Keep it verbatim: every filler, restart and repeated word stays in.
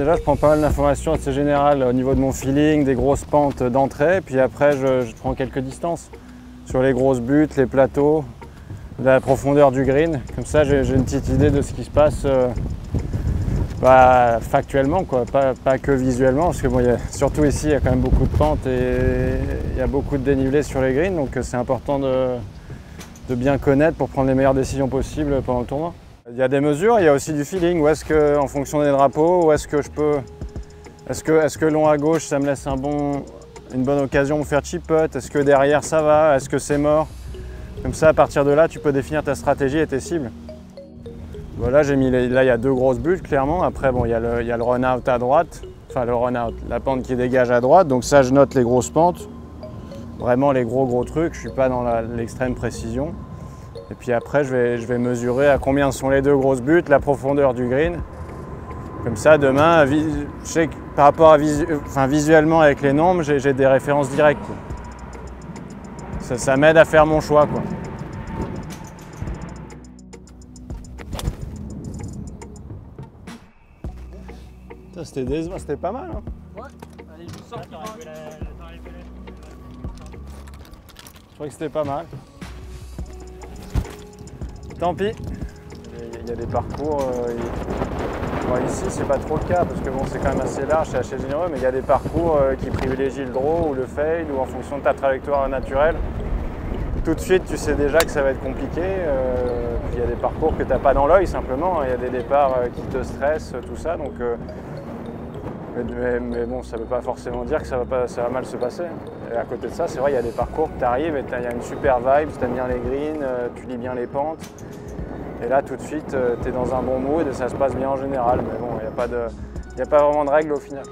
Déjà, je prends pas mal d'informations assez générales au niveau de mon feeling, des grosses pentes d'entrée, puis après je, je prends quelques distances sur les grosses buttes, les plateaux, la profondeur du green. Comme ça, j'ai une petite idée de ce qui se passe euh, bah, factuellement, quoi. Pas, pas que visuellement, parce que bon, y a, surtout ici, il y a quand même beaucoup de pentes et il y a beaucoup de dénivelé sur les greens, donc c'est important de, de bien connaître pour prendre les meilleures décisions possibles pendant le tournoi. Il y a des mesures, il y a aussi du feeling, où est-ce que, en fonction des drapeaux, où est-ce que je peux... Est-ce que, est-ce que long à gauche, ça me laisse un bon, une bonne occasion pour faire chip putt? Est-ce que derrière, ça va? Est-ce que c'est mort? Comme ça, à partir de là, tu peux définir ta stratégie et tes cibles. Voilà, j'ai mis... Les, là, il y a deux grosses bulles, clairement. Après, bon, il y a le, il y a le run-out à droite. Enfin, le run-out, la pente qui dégage à droite. Donc ça, je note les grosses pentes. Vraiment les gros, gros trucs. Je suis pas dans l'extrême précision. Et puis après, je vais, je vais mesurer à combien sont les deux grosses buttes, la profondeur du green. Comme ça, demain, je sais que par rapport à visu, enfin, visuellement avec les nombres, j'ai des références directes, quoi. Ça, ça m'aide à faire mon choix, quoi. C'était décevant, c'était pas mal, hein. Ouais. Allez, je vous sors. Je crois que c'était pas mal. Tant pis, il y a des parcours, euh, et... bon, ici c'est pas trop le cas parce que bon, c'est quand même assez large, c'est assez généreux, mais il y a des parcours euh, qui privilégient le draw ou le fade ou en fonction de ta trajectoire naturelle. Tout de suite tu sais déjà que ça va être compliqué, euh, puis il y a des parcours que tu n'as pas dans l'œil simplement, il y a des départs euh, qui te stressent, tout ça, donc euh... mais, mais bon, ça ne veut pas forcément dire que ça va, pas, ça va mal se passer. Et à côté de ça, c'est vrai, il y a des parcours que tu arrives et il y a une super vibe, tu aimes bien les greens, tu lis bien les pentes. Et là, tout de suite, tu es dans un bon mood et ça se passe bien en général. Mais bon, il n'y a, a pas vraiment de règles au final.